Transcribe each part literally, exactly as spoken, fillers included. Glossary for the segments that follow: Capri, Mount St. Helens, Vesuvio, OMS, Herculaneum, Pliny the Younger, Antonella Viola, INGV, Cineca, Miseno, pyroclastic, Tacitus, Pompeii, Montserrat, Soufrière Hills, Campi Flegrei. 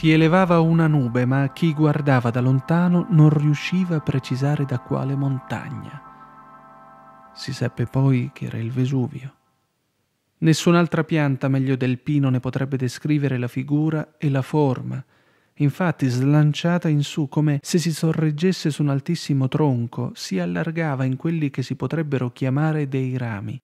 Si elevava una nube, ma chi guardava da lontano non riusciva a precisare da quale montagna. Si seppe poi che era il Vesuvio. Nessun'altra pianta meglio del pino ne potrebbe descrivere la figura e la forma, infatti slanciata in su come se si sorreggesse su un altissimo tronco, si allargava in quelli che si potrebbero chiamare dei rami,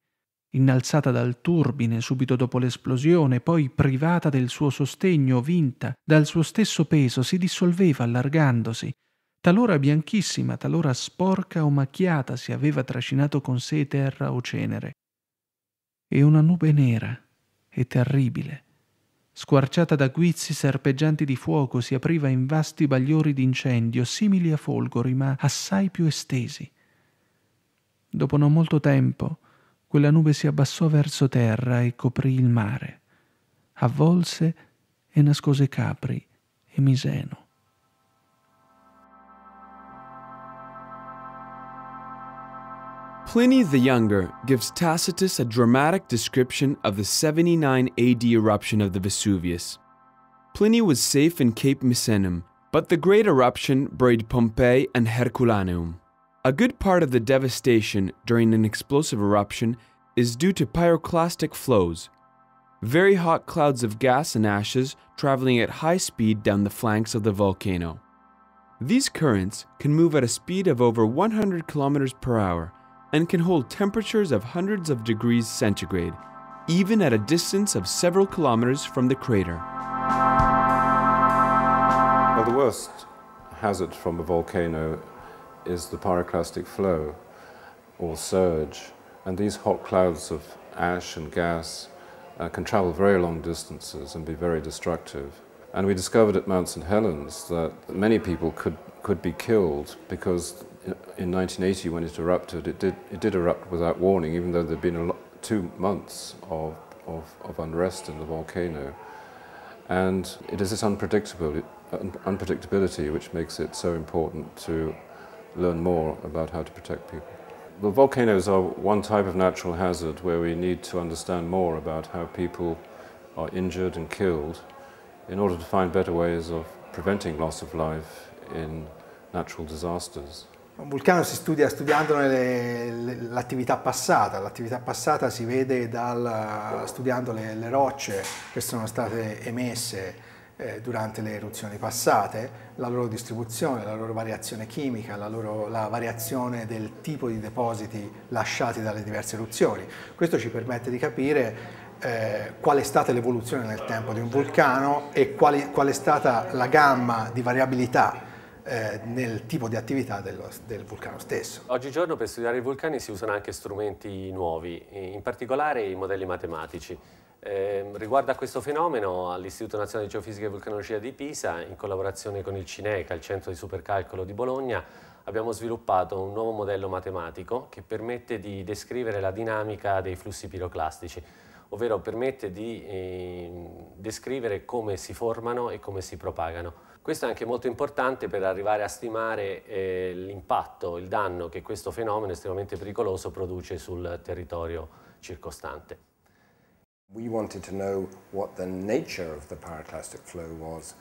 innalzata dal turbine subito dopo l'esplosione, poi privata del suo sostegno, vinta dal suo stesso peso, si dissolveva allargandosi, talora bianchissima, talora sporca o macchiata, si aveva trascinato con sé terra o cenere. E una nube nera e terribile, squarciata da guizzi serpeggianti di fuoco, si apriva in vasti bagliori d'incendio, simili a folgori, ma assai più estesi. Dopo non molto tempo, quella nube si abbassò verso terra e coprì il mare, avvolse e nascose Capri e Miseno. Pliny the Younger gives Tacitus a dramatic description of the seventy-nine A D eruption of the Vesuvius. Pliny was safe in Cape Misenum, but the great eruption buried Pompeii and Herculaneum. A good part of the devastation during an explosive eruption is due to pyroclastic flows, very hot clouds of gas and ashes traveling at high speed down the flanks of the volcano. These currents can move at a speed of over one hundred kilometers per hour, and can hold temperatures of hundreds of degrees centigrade, even at a distance of several kilometers from the crater. Well, the worst hazard from a volcano is the pyroclastic flow or surge, and these hot clouds of ash and gas uh, can travel very long distances and be very destructive. And we discovered at Mount Saint Helens that many people could, could be killed because in nineteen eighty, when it erupted, it did, it did erupt without warning, even though there'd been a lot, two months of, of, of unrest in the volcano. And it is this unpredictability, un unpredictability which makes it so important to learn more about how to protect people. The volcanoes are one type of natural hazard where we need to understand more about how people are injured and killed in order to find better ways of preventing loss of life in natural disasters. Un vulcano si studia studiandone l'attività passata, l'attività passata si vede dal, studiando le, le rocce che sono state emesse eh, durante le eruzioni passate, la loro distribuzione, la loro variazione chimica, la, loro, la variazione del tipo di depositi lasciati dalle diverse eruzioni. Questo ci permette di capire Eh, qual è stata l'evoluzione nel tempo di un vulcano e quali, qual è stata la gamma di variabilità eh, nel tipo di attività dello, del vulcano stesso. Oggigiorno per studiare i vulcani si usano anche strumenti nuovi, in particolare i modelli matematici. Eh, riguardo a questo fenomeno, all'Istituto Nazionale di Geofisica e Vulcanologia di Pisa, in collaborazione con il Cineca, il Centro di Supercalcolo di Bologna, abbiamo sviluppato un nuovo modello matematico che permette di descrivere la dinamica dei flussi piroclastici, ovvero permette di eh, descrivere come si formano e come si propagano. Questo è anche molto importante per arrivare a stimare eh, l'impatto, il danno che questo fenomeno estremamente pericoloso produce sul territorio circostante. We wanted to know what the nature of the pyroclastic flow was,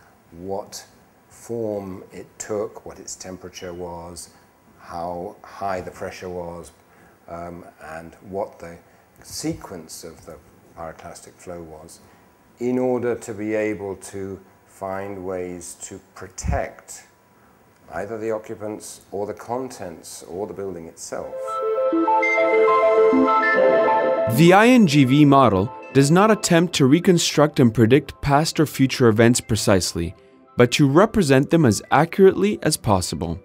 what form it took, what its temperature was, how high the pressure was, um, and what the sequence of the pyroclastic flow was, in order to be able to find ways to protect either the occupants or the contents or the building itself. The I N G V model does not attempt to reconstruct and predict past or future events precisely, but to represent them as accurately as possible.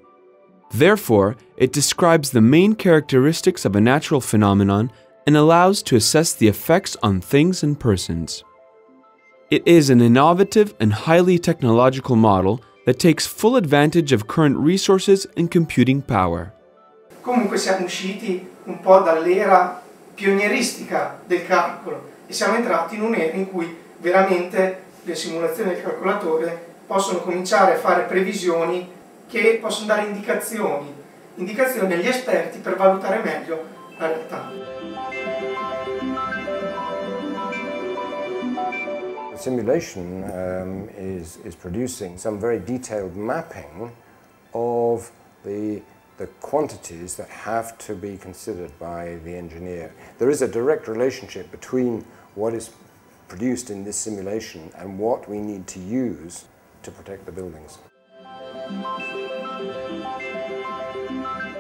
Therefore, it describes the main characteristics of a natural phenomenon and allows to assess the effects on things and persons. It is an innovative and highly technological model that takes full advantage of current resources and computing power. Comunque siamo usciti un po' dall'era pionieristica del calcolo e siamo entrati in un'era in cui veramente le simulazioni del calcolatore possono cominciare a fare previsioni che possono dare indicazioni, indicazioni agli esperti per valutare meglio la realtà. simulation um, is, is producing some very detailed mapping of the, the quantities that have to be considered by the engineer. There is a direct relationship between what is produced in this simulation and what we need to use to protect the buildings.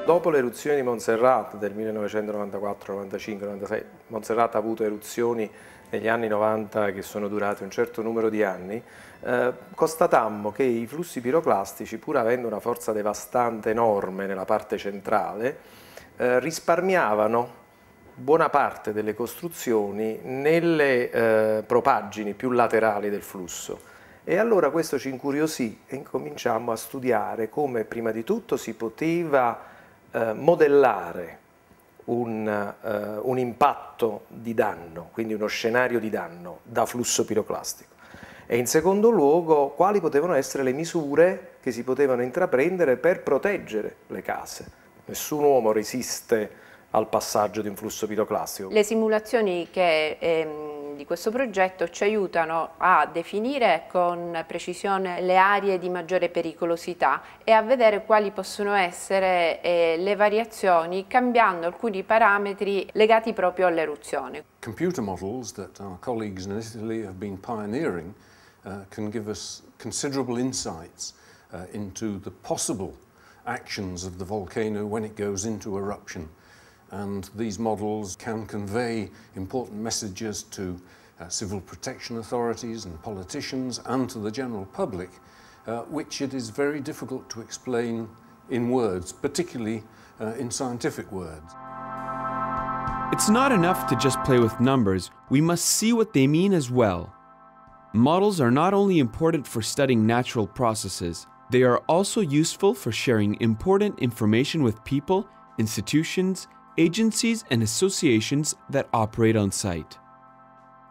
Dopo l'eruzione di Montserrat del millenovecentonovantaquattro, novantacinque, novantasei, Montserrat ha avuto eruzioni negli anni novanta che sono durate un certo numero di anni, eh, constatammo che i flussi piroclastici, pur avendo una forza devastante enorme nella parte centrale, eh, risparmiavano buona parte delle costruzioni nelle eh, propaggini più laterali del flusso. E allora questo ci incuriosì e incominciammo a studiare come prima di tutto si poteva eh, modellare un, eh, un impatto di danno, quindi uno scenario di danno da flusso piroclastico. E in secondo luogo quali potevano essere le misure che si potevano intraprendere per proteggere le case. Nessun uomo resiste al passaggio di un flusso piroclastico. Le simulazioni che... Ehm... di questo progetto ci aiutano a definire con precisione le aree di maggiore pericolosità e a vedere quali possono essere eh, le variazioni cambiando alcuni parametri legati proprio all'eruzione. Computer models that our colleagues in Italy have been pioneering uh, can give us considerable insights uh, into the possible actions of the volcano when it goes into eruption. And these models can convey important messages to uh, civil protection authorities and politicians and to the general public, uh, which it is very difficult to explain in words, particularly uh, in scientific words. It's not enough to just play with numbers, we must see what they mean as well. Models are not only important for studying natural processes, they are also useful for sharing important information with people, institutions, agencies and associations that operate on site.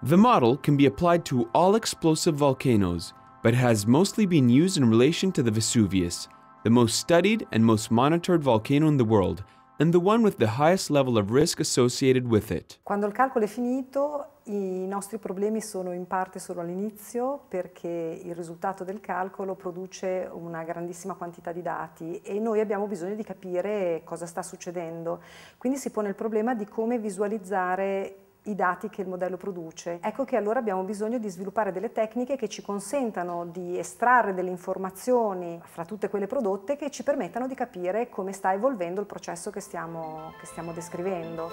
The model can be applied to all explosive volcanoes, but has mostly been used in relation to the Vesuvius, the most studied and most monitored volcano in the world, and the one with the highest level of risk associated with it. Quando il calcolo è finito, i nostri problemi sono in parte solo all'inizio, perché il risultato del calcolo produce una grandissima quantità di dati e noi abbiamo bisogno di capire cosa sta succedendo. Quindi si pone il problema di come visualizzare i dati che il modello produce. Ecco che allora abbiamo bisogno di sviluppare delle tecniche che ci consentano di estrarre delle informazioni fra tutte quelle prodotte che ci permettano di capire come sta evolvendo il processo che stiamo, che stiamo descrivendo.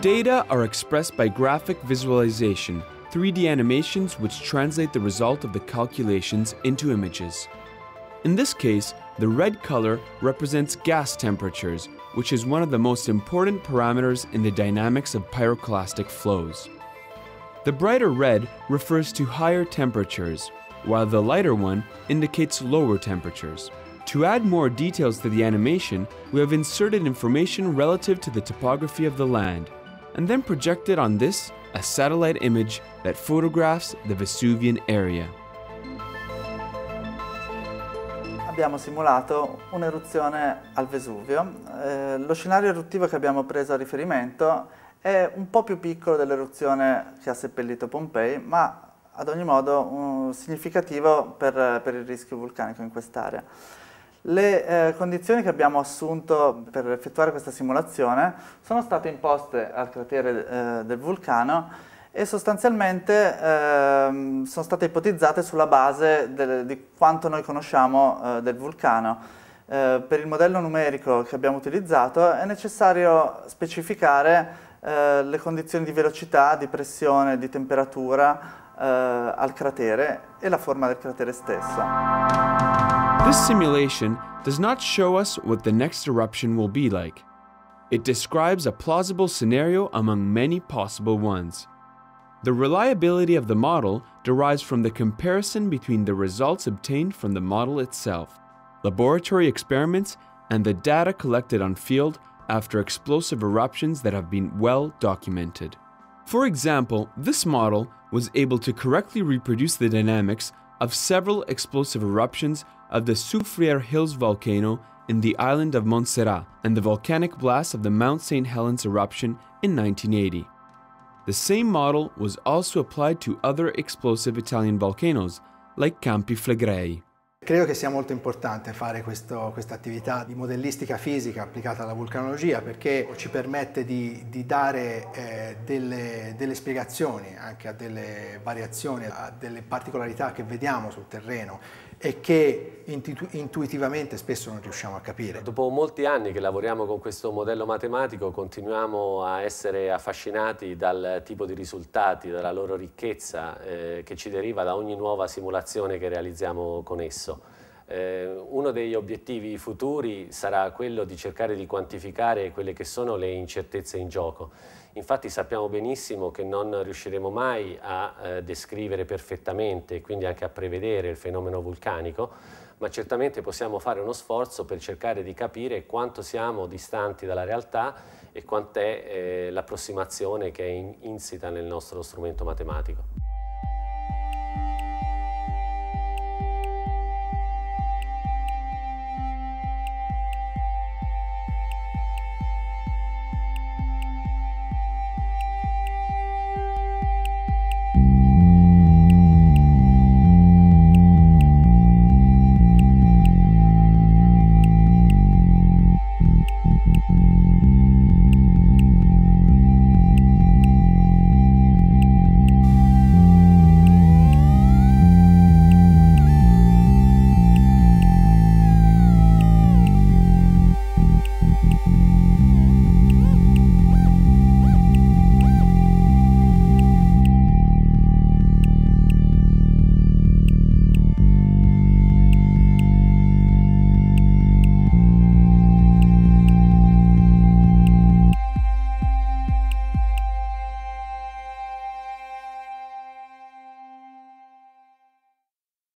Data are expressed by graphic visualization, three D animations which translate the result of the calculations into images. In this case, the red color represents gas temperatures, which is one of the most important parameters in the dynamics of pyroclastic flows. The brighter red refers to higher temperatures, while the lighter one indicates lower temperatures. To add more details to the animation, we have inserted information relative to the topography of the land, and then projected on this a satellite image that photographs the Vesuvian area. Abbiamo simulato un'eruzione al Vesuvio. Eh, lo scenario eruttivo che abbiamo preso a riferimento è un po' più piccolo dell'eruzione che ha seppellito Pompei, ma ad ogni modo um, significativo per, per il rischio vulcanico in quest'area. Le eh, condizioni che abbiamo assunto per effettuare questa simulazione sono state imposte al cratere eh, del vulcano e sostanzialmente ehm, sono state ipotizzate sulla base del, di quanto noi conosciamo eh, del vulcano. Eh, per il modello numerico che abbiamo utilizzato è necessario specificare eh, le condizioni di velocità, di pressione, di temperatura eh, al cratere e la forma del cratere stesso. This simulation does not show us what the next eruption will be like. It describes a plausible scenario among many possible ones. The reliability of the model derives from the comparison between the results obtained from the model itself, laboratory experiments, and the data collected on field after explosive eruptions that have been well documented. For example, this model was able to correctly reproduce the dynamics of several explosive eruptions of the Soufrière Hills volcano in the island of Montserrat and the volcanic blast of the Mount Saint Helens eruption in nineteen eighty. The same model was also applied to other explosive Italian volcanoes, like Campi Flegrei. Credo che sia molto importante fare questo, questa attività di modellistica fisica applicata alla vulcanologia, perché ci permette di, di dare eh, delle, delle spiegazioni anche a delle variazioni, a delle particolarità che vediamo sul terreno e che intu- intuitivamente spesso non riusciamo a capire. Dopo molti anni che lavoriamo con questo modello matematico, continuiamo a essere affascinati dal tipo di risultati, dalla loro ricchezza eh, che ci deriva da ogni nuova simulazione che realizziamo con esso. Eh, uno degli obiettivi futuri sarà quello di cercare di quantificare quelle che sono le incertezze in gioco. Infatti sappiamo benissimo che non riusciremo mai a eh, descrivere perfettamente e quindi anche a prevedere il fenomeno vulcanico, ma certamente possiamo fare uno sforzo per cercare di capire quanto siamo distanti dalla realtà e quant'è eh, l'approssimazione che è in insita nel nostro strumento matematico.